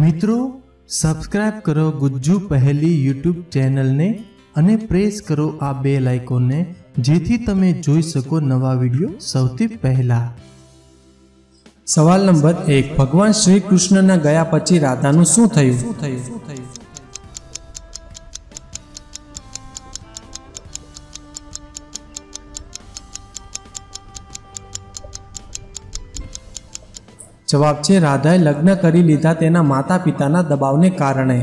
मित्रों सब्सक्राइब करो गुज्जू पहेली यूट्यूब चैनल ने अने प्रेस करो आ बेल आइकॉन ने जेथी तमे जोई सको नवा वीडियो सौथी पहला। सवाल नंबर 1। भगवान श्री कृष्ण ना गया पछी राधानु शुं थयुं? जवाब छे राधाए लग्न करी लीधा तेना माता पिताना दबावने कारणे।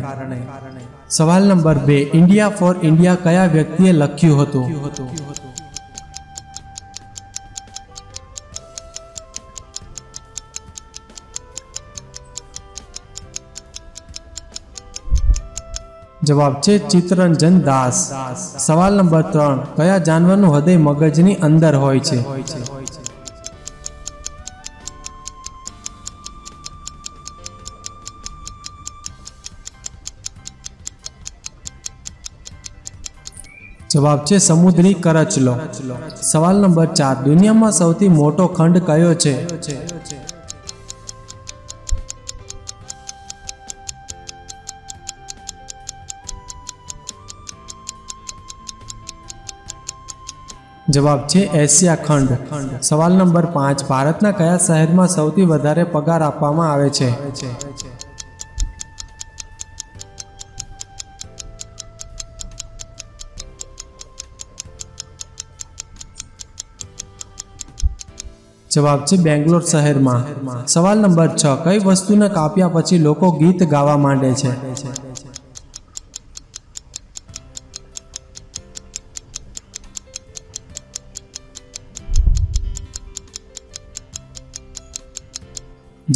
सवाल नंबर 2। इंडिया फॉर इंडिया कया व्यक्तिए लख्यु हतु? जवाब छे चित्ररंजन दास। सवाल नंबर 3। कया जानवरनु हृदय मगजनी अंदर होय छे? जवाब छे समुद्री करचलो। सवाल नंबर 4। दुनिया में सौथी मोटो खंड कयो छे? जवाब छे एशिया खंड। सवाल नंबर 5। भारत ना कया शहर में सौथी वधारे पगार आपवामां आवे छे? जवाब छे बेंगलोर शहर में। सवाल नंबर 6। कई वस्तु ने काप्या पछी लोको गीत गावा मांडे छे?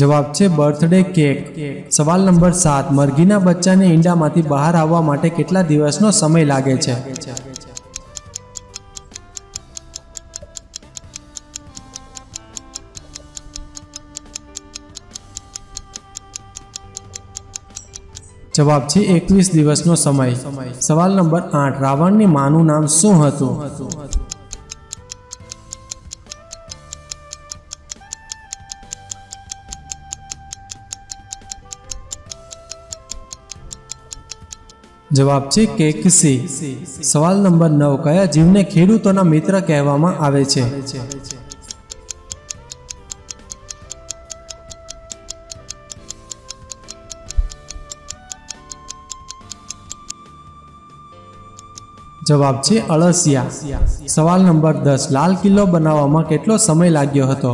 जवाब छे बर्थडे केक। सवाल नंबर 7। मरघीना बच्चा ने ईंडा मांथी बहार आववा माटे केटला दिवसनो समय लागे छे? जवाब छे 21 दिवस नो समय। सवाल नंबर 8। रावण नी मानु नाम शुं हतुं? जवाब छे केकसी। सवाल नंबर 9। कया जीवने खेडूतोना मित्र कहेवामां आवे छे? जवाब छे अलसिया। सवाल नंबर 10। लाल किल्लो बनाववामां केटलो समय लाग्यो हतो?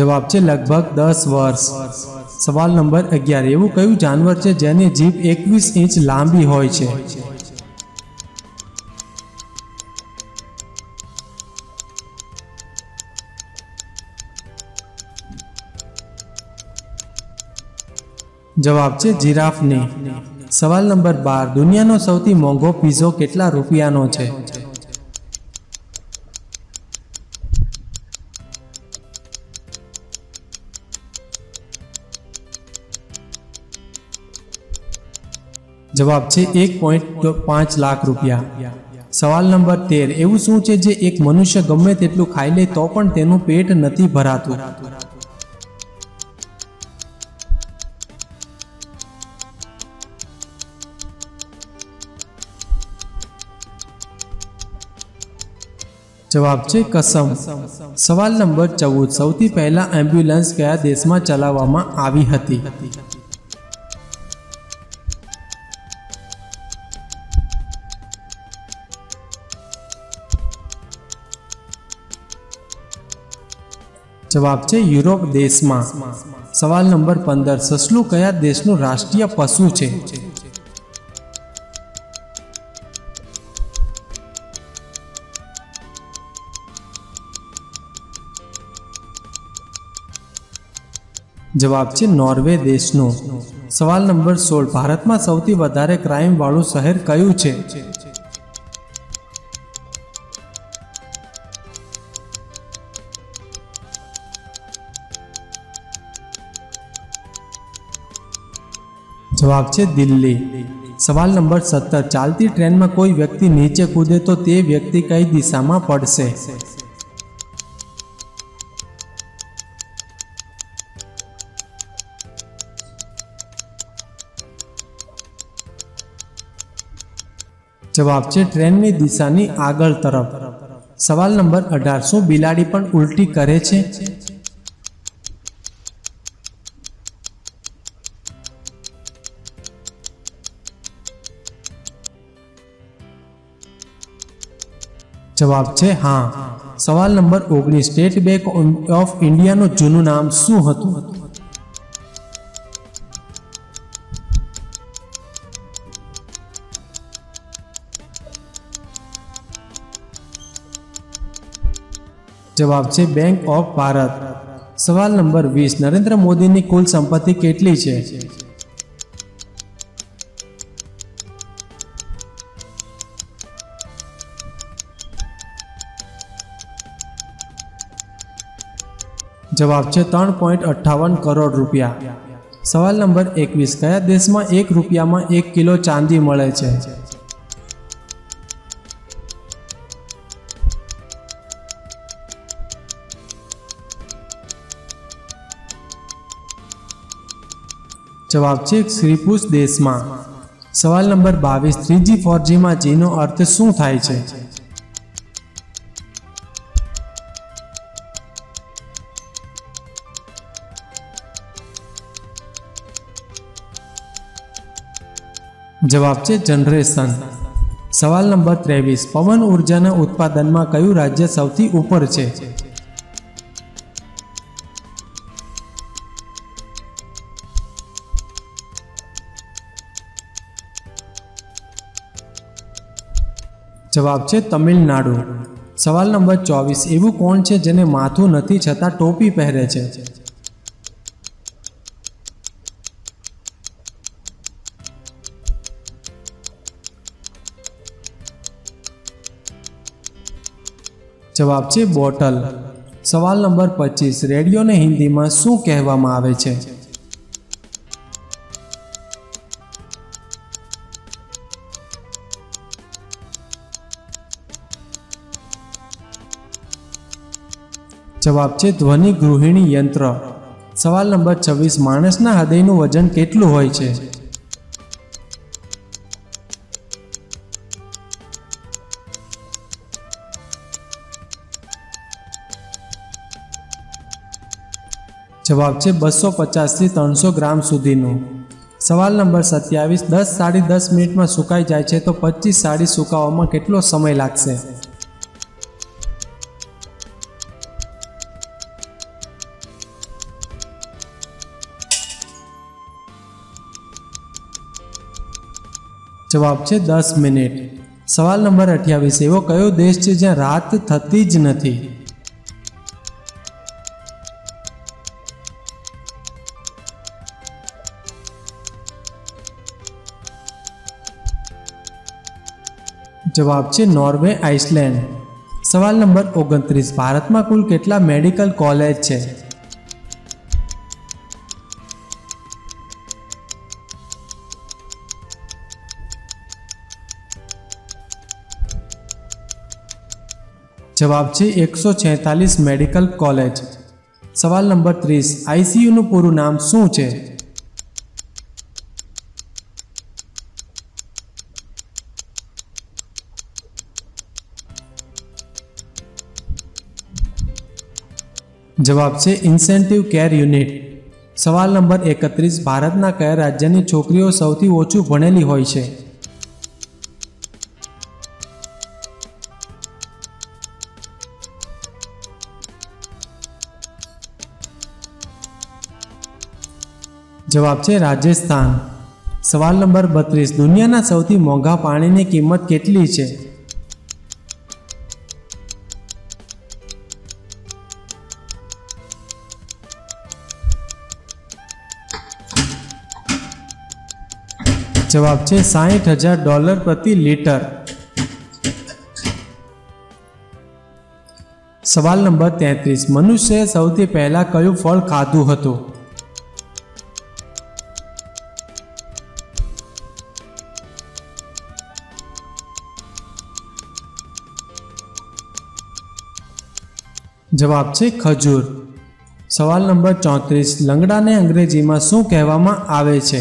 जवाब छे लगभग 10 वर्ष। सवाल नंबर 11। एवुं कयुं जानवर छे जेनी जीभ 21 इंच लांबी होय छे? जवाब छे जिराफ ने। सवाल नंबर 12। दुनिया नो सौथी मोंघो पिज्जो केटला रुपिया नो छे? जवाब छे 1.5 लाख रुपया। सवाल नंबर 13। एवं शू छे जे एक मनुष्य गम्मे तेटलू खाई ले तो पण तेनु पेट नथी भरातुं? जवाब छे कसम। सवाल नंबर 14। सौथी पहला एम्ब्युलन्स कया देश में चलावामां आवी हती? जवाब छे यूरोप देश में। सवाल नंबर 15। ससलू कया देश नु राष्ट्रीय पशु छे? जवाब छे नॉर्वे देश नो। सवाल नंबर 16। भारत में सौथी वधारे क्राइम वालू शहर क्यू छे? जवाब छे दिल्ली। सवाल नंबर 70। चालती ट्रेन में कोई व्यक्ति नीचे कूदे तो ते व्यक्ति कई दिशा में पड़से? जवाब है ट्रेन की दिशा की आगळ तरफ। सवाल नंबर 18। शू बिलाड़ी पण उल्टी करे छे? जवाब है हाँ। सवाल number 19। State Bank of India नो जूनू नाम शू हतुं? जवाब है बैंक ऑफ भारत। सवाल नंबर 20। नरेंद्र मोदी की कुल संपत्ति कितनी है? जवाब है 3.58 करोड़ रूपया। सवाल नंबर 21। क्या देश में 1 रूपया में 1 किलो चांदी मिले? जवाब है श्रीपुष देश में। सवाल नंबर 22। 3G 4G में जी नो अर्थ शू थाय? जवाब है जनरेशन। सवाल नंबर 23। पवन ऊर्जा उत्पादन में क्यू राज्य सौथी ऊपर है? जवाब है तमिलनाडु। सवाल नंबर 24। एवं कौन है जेने माथू नहीं छता टोपी पहरे? जवाब है बोटल। सवाल नंबर 25। रेडियो ने हिंदी में शू कहवामां आवे छे? जवाब है ध्वनि गृहिणी यंत्र। सवाल नंबर 26। मानसना हृदयनु वजन केटलू होय छे? जवाब है 250 से 300 ग्राम सुधीनु। सवाल नंबर 27। 10 साढ़ी 10 मिनिट में सुकाई जाए तो 25 साड़ी सुकावामां केटलो समय लागशे? जवाब है 10 मिनिट। सवाल नंबर 28। एवो कयो देश है ज्यां रात थती ज नथी? जवाब है नॉर्वे आइसलैंड। सवाल नंबर 29। भारत में कुल केटला मेडिकल कॉलेज है? जवाब है 146 मेडिकल कॉलेज। सवाल नंबर 30। आईसीयू नु पूरु नाम शू है? जवाब है इंसेंटिव केयर यूनिट। सवाल नंबर 31। भारत ना क्या राज्य की छोकरीओ सौथी ओछू भणेली होय छे? जवाब है राजस्थान। सवाल नंबर 32। दुनिया ना सौथी मोंघा पानी की कीमत केटली है? जवाब है $60,000 प्रति लीटर। सवाल नंबर 33। मनुष्य सौथी पहला क्यू फल खाधु हतु? જવાબ છે ખજૂર। સવાલ નંબર 34, લંગડાને અંગ્રેજીમાં શું કહેવામાં આવે છે?